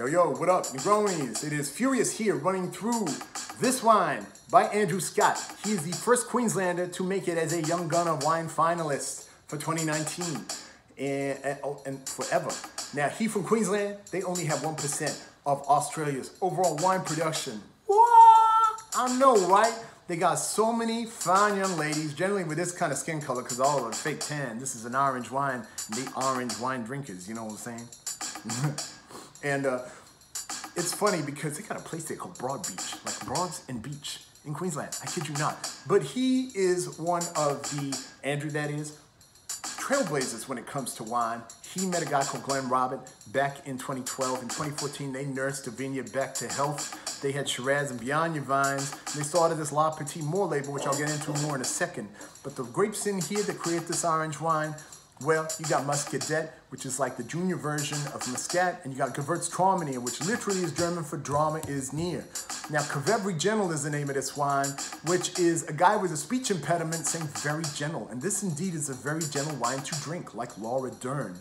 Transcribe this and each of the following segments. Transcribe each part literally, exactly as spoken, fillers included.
Yo, yo, what up, Negronis? It is Furious here running through this wine by Andrew Scott. He is the first Queenslander to make it as a Young Gunner wine finalist for twenty nineteen and, and, and forever. Now, he from Queensland, they only have one percent of Australia's overall wine production. What? I know, right? They got so many fine young ladies, generally with this kind of skin color, because all of them fake tan. This is an orange wine, and they orange wine drinkers, you know what I'm saying? And uh, it's funny because they got a place there called Broad Beach, like Broads and Beach in Queensland. I kid you not. But he is one of the, Andrew that is, trailblazers when it comes to wine. He met a guy called Glenn Robert back in twenty twelve. In twenty fourteen, they nursed the vineyard back to health. They had Shiraz and Viognier vines. They started this La Petit Mort label, which I'll get into more in a second. But the grapes in here that create this orange wine, well, you got Muscadet, which is like the junior version of Muscat, and you got Gewurztraminer, which literally is German for drama is near. Now, Qvevri Gentil is the name of this wine, which is a guy with a speech impediment saying very gentle. And this indeed is a very gentle wine to drink, like Laura Dern.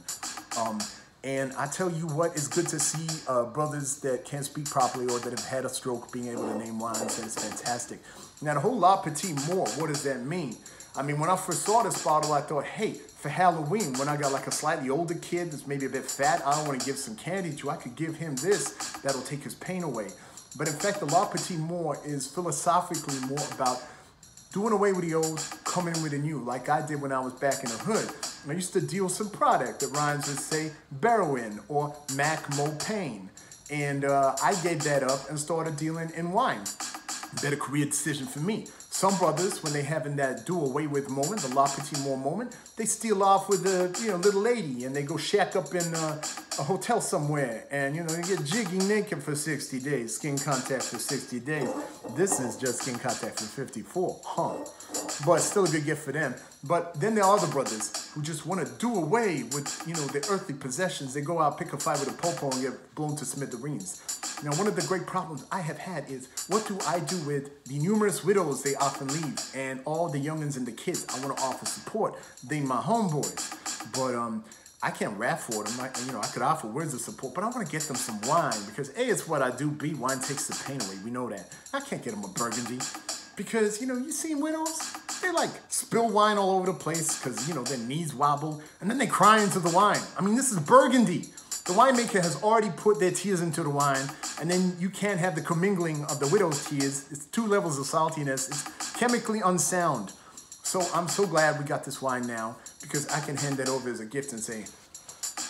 Um, and I tell you what, it's good to see uh, brothers that can't speak properly or that have had a stroke being able to name wines. That is fantastic. Now, the whole La Petit Mort, what does that mean? I mean, when I first saw this bottle, I thought, hey, for Halloween, when I got like a slightly older kid that's maybe a bit fat, I don't want to give some candy to, I could give him this, that'll take his pain away. But in fact, the La Petit Mort is philosophically more about doing away with the old, coming in with the new, like I did when I was back in the hood. And I used to deal some product that rhymes with, say, Beroin or Mac Mopane. And uh, I gave that up and started dealing in wine. Better career decision for me. Some brothers, when they having that do away with moment, the La Petit Mort moment, they steal off with a you know little lady and they go shack up in a, a hotel somewhere and you know they get jiggy naked for sixty days, skin contact for sixty days. This is just skin contact for fifty-four, huh? But still a good gift for them. But then there are the brothers who just want to do away with you know their earthly possessions. They go out, pick a fight with a popo, and get blown to smithereens. Now, one of the great problems I have had is, what do I do with the numerous widows they often leave and all the youngins and the kids? I want to offer support. They my homeboys, but um, I can't rap for them. I, you know, I could offer words of support, but I want to get them some wine because A, it's what I do. B, wine takes the pain away. We know that. I can't get them a Burgundy because you know you seen widows. They like spill wine all over the place because you know their knees wobble and then they cry into the wine. I mean, this is Burgundy. The winemaker has already put their tears into the wine, and then you can't have the commingling of the widow's tears. It's two levels of saltiness. It's chemically unsound. So I'm so glad we got this wine now, because I can hand that over as a gift and say,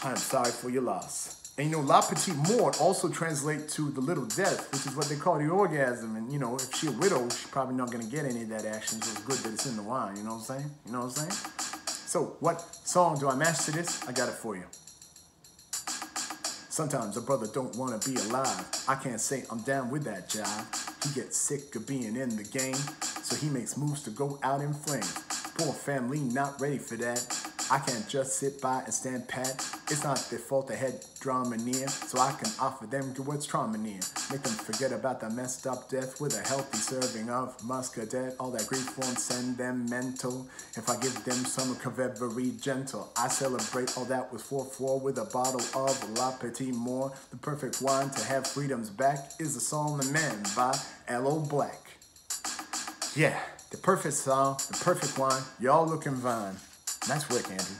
I'm sorry for your loss. And you know, La Petite Mort also translates to the little death, which is what they call the orgasm. And you know, if she's a widow, she's probably not going to get any of that action, so it's good that it's in the wine. You know what I'm saying? You know what I'm saying? So what song do I match to this? I got it for you. Sometimes a brother don't want to be alive. I can't say I'm down with that jive. He gets sick of being in the game, so he makes moves to go out in flames. Poor family not ready for that. I can't just sit by and stand pat. It's not their fault they had drama near, so I can offer them what's trauma near. Make them forget about the messed up death with a healthy serving of Muscadet. All that grief won't send them mental. If I give them some Qvevri Gentil, I celebrate all that with four four with a bottle of La Petit Mort. The perfect wine to have freedoms back is a song of men by Aloe Blacc. Yeah, the perfect song, the perfect wine. Y'all looking fine. Nice work, Andrew.